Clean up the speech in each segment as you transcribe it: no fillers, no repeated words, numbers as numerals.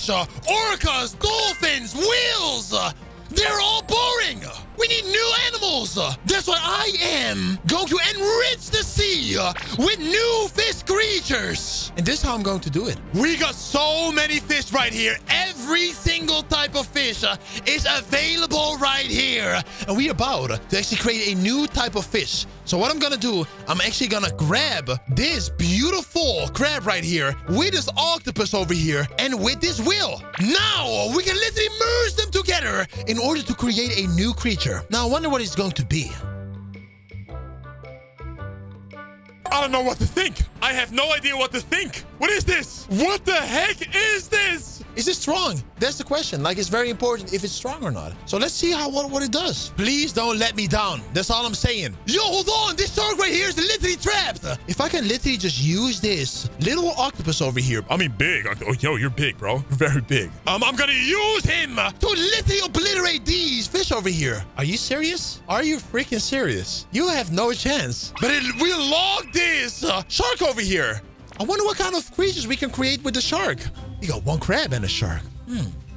jellyfish, orcas, dolphins, whales. They're all boring. We need new animals. That's what I am. Going to enrich the sea with new fish creatures. And this is how I'm going to do it. We got so many fish right here. Every single type of fish is available right here. And we're about to actually create a new type of fish. So what I'm going to do, I'm actually going to grab this beautiful crab right here with this octopus over here and with this whale. Now we can literally merge them together in order to create a new creature. Now, I wonder what it's going to be. I don't know what to think. I have no idea what to think. What is this? What the heck is this? Is it strong? That's the question. Like, it's very important if it's strong or not. So let's see what it does. Please don't let me down. That's all I'm saying. Yo, hold on. This shark right here is literally trapped. If I can literally just use this little octopus over here. I mean, big. Oh, yo, you're big, bro. Very big. I'm going to use him to literally obliterate these fish over here. Are you serious? Are you freaking serious? You have no chance. But we locked this shark over here. I wonder what kind of creatures we can create with the shark. We got one crab and a shark.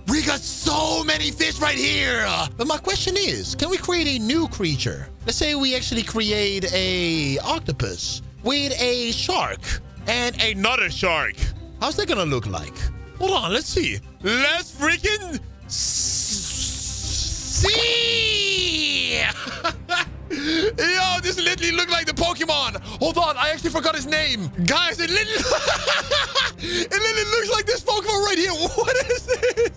We got so many fish right here. But my question is, can we create a new creature? Let's say we actually create a octopus with a shark and another shark. How's that gonna look like? Hold on, let's see. Let's freaking see. Yo, this literally looked like the Pokemon. Hold on, I actually forgot his name. Guys, it literally, it literally looks like this Pokemon right here. What is this?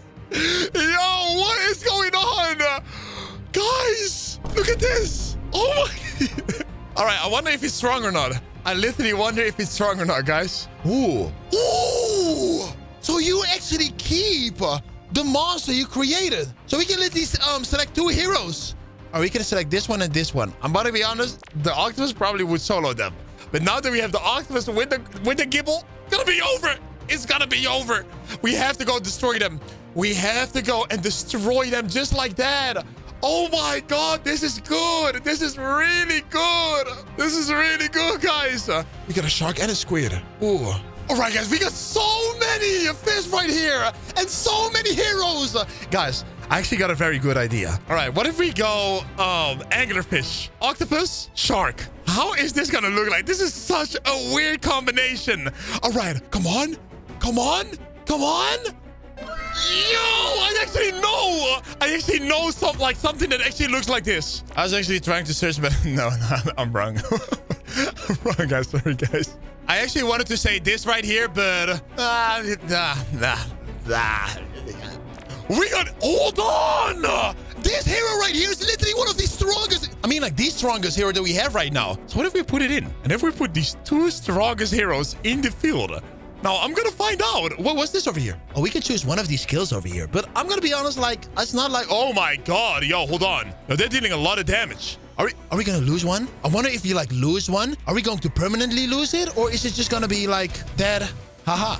Yo, what is going on? Guys, look at this. Oh my. All right, I wonder if it's strong or not. I literally wonder if it's strong or not, guys. Ooh. Ooh. So you actually keep the monster you created. So we can literally select two heroes. Are we gonna select this one and this one? I'm about to be honest, the octopus probably would solo them. But now that we have the octopus with the gibble, it's gonna be over. It's gonna be over. We have to go destroy them. We have to go and destroy them just like that. Oh my God, this is good. This is really good. This is really good, guys. We got a shark and a squid. Ooh. All right, guys, we got so many fish right here and so many heroes. Guys, I actually got a very good idea. All right, what if we go anglerfish, octopus, shark? How is this gonna look like? This is such a weird combination. All right, come on, come on, come on. Yo, I actually know something that actually looks like this. I was actually trying to search, but no, I'm wrong. I'm wrong, guys, sorry, guys. I actually wanted to say this right here, but we got, hold on! This hero right here is literally one of the strongest, I mean like the strongest hero that we have right now. So what if we put it in? And if we put these two strongest heroes in the field? Now I'm gonna find out. What's this over here? Oh, we can choose one of these skills over here, but I'm gonna be honest, like, it's not like, oh my God, yo, hold on. Now they're dealing a lot of damage. Are we gonna lose one? I wonder if you like lose one. Are we going to permanently lose it? Or is it just gonna be like that? Haha.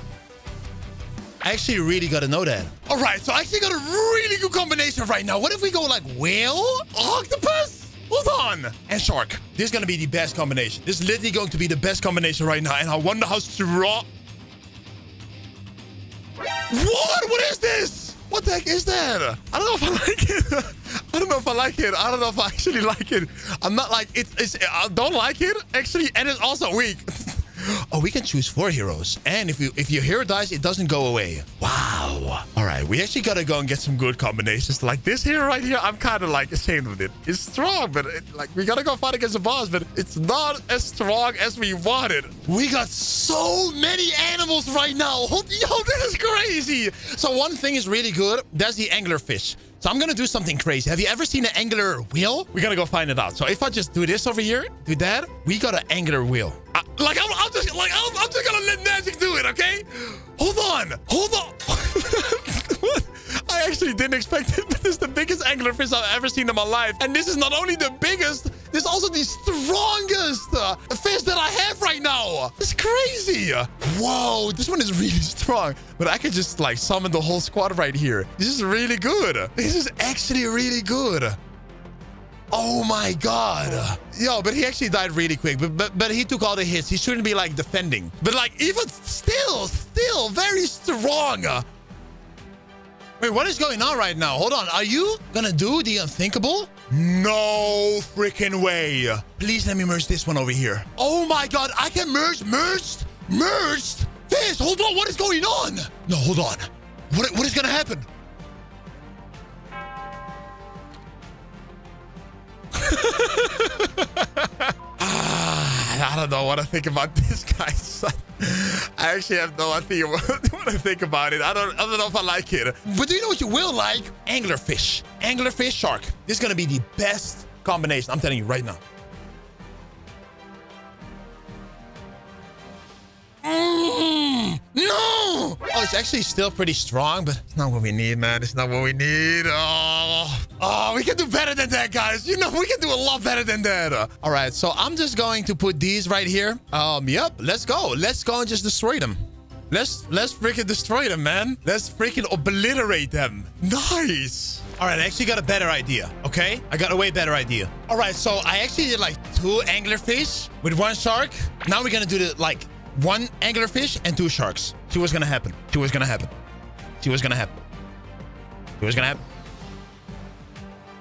I actually really gotta know that. All right, so I actually got a really good combination right now. What if we go like whale, octopus, hold on, and shark? This is gonna be the best combination. This is literally going to be the best combination right now. And I wonder how strong. What? What is this? What the heck is that? I don't know if I like it. I don't know if I like it. I don't know if I actually like it. I'm not like it. I don't like it actually, and it's also weak. Oh, we can choose four heroes. And if your hero dies, it doesn't go away. Wow. All right, we actually got to go and get some good combinations. Like this hero right here, I'm kind of like ashamed with it. It's strong, but we got to go fight against the boss, but it's not as strong as we wanted. We got so many animals right now. Yo, this is crazy. So one thing is really good. That's the anglerfish. So I'm going to do something crazy. Have you ever seen an angler wheel? We're going to go find it out. So if I just do this over here, do that, we got an angler wheel. I'm just gonna let magic do it, okay? Hold on. I actually didn't expect it, but this is the biggest anglerfish I've ever seen in my life. And this is not only the biggest, this is also the strongest fish that I have right now. It's crazy. Whoa, this one is really strong. But I could just like summon the whole squad right here. This is really good. This is actually really good. Oh my God. Yo, but he actually died really quick. But he took all the hits. He shouldn't be like defending. But like even still very strong. Wait, what is going on right now? Hold on. Are you gonna do the unthinkable? No freaking way. Please let me merge this one over here. Oh my God, I can merge this. Hold on, what is going on? No, hold on. What is gonna happen? I don't know what I think about this, guys. I actually have no idea what I think about it. I don't know if I like it. But do you know what you will like? Anglerfish. Anglerfish shark. This is going to be the best combination. I'm telling you right now. No! Oh, it's actually still pretty strong, but it's not what we need, man. It's not what we need. Oh, we can do better than that, guys. You know, we can do a lot better than that. All right, so I'm just going to put these right here. Yep, let's go. Let's go and just destroy them. Let's freaking destroy them, man. Let's freaking obliterate them. Nice. All right, I actually got a better idea, okay? I got a way better idea. All right, so I actually did, like, 2 anglerfish with 1 shark. Now we're going to do, the, like... 1 anglerfish and 2 sharks. See what's gonna happen. See what's gonna happen. See what's gonna happen. See what's gonna happen.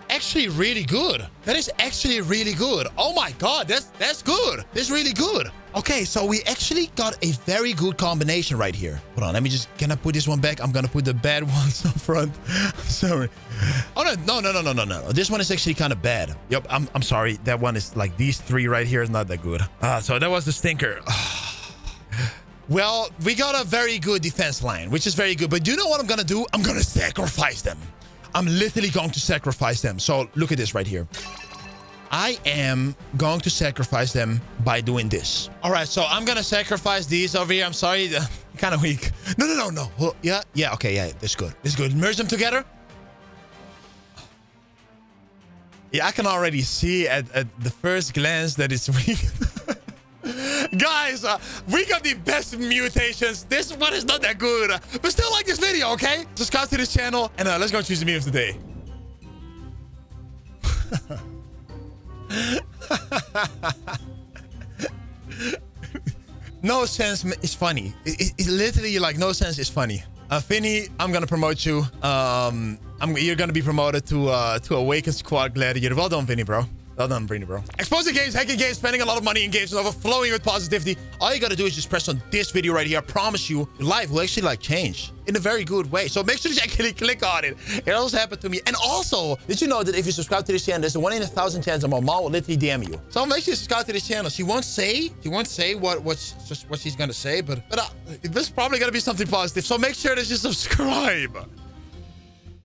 Actually really good. That is actually really good. Oh my God, that's good. That's really good. Okay, so we actually got a very good combination right here. Hold on, let me just... Can I put this one back? I'm gonna put the bad ones up front. I'm sorry. Oh, no. This one is actually kind of bad. Yep, I'm sorry. That one is like... These 3 right here is not that good. So that was the stinker. Well, we got a very good defense line, which is very good. But do you know what I'm going to do? I'm going to sacrifice them. I'm literally going to sacrifice them. So look at this right here. I am going to sacrifice them by doing this. All right, so I'm going to sacrifice these over here. I'm sorry. Kind of weak. No. Yeah, okay, yeah. That's good. That's good. Merge them together. Yeah, I can already see at the first glance that it's weak. Guys, we got the best mutations. This one is not that good. But still like this video, okay? Subscribe to this channel, and let's go choose the meme of the day. No sense is funny. It's literally like no sense is funny. Finny, I'm gonna promote you. You're gonna be promoted to Awakened Squad Gladiator. Well done, Vinny, bro. Well done, Brini, bro. Exposing games, hacking games, spending a lot of money in games, and overflowing with positivity. All you gotta do is just press on this video right here. I promise you, your life will actually, like, change in a very good way. So make sure you actually click on it. It also happened to me. And also, did you know that if you subscribe to this channel, there's a 1 in 1,000 chance that my mom will literally DM you. So make sure you subscribe to this channel. She won't say what she's gonna say, but this is probably gonna be something positive. So make sure that you subscribe.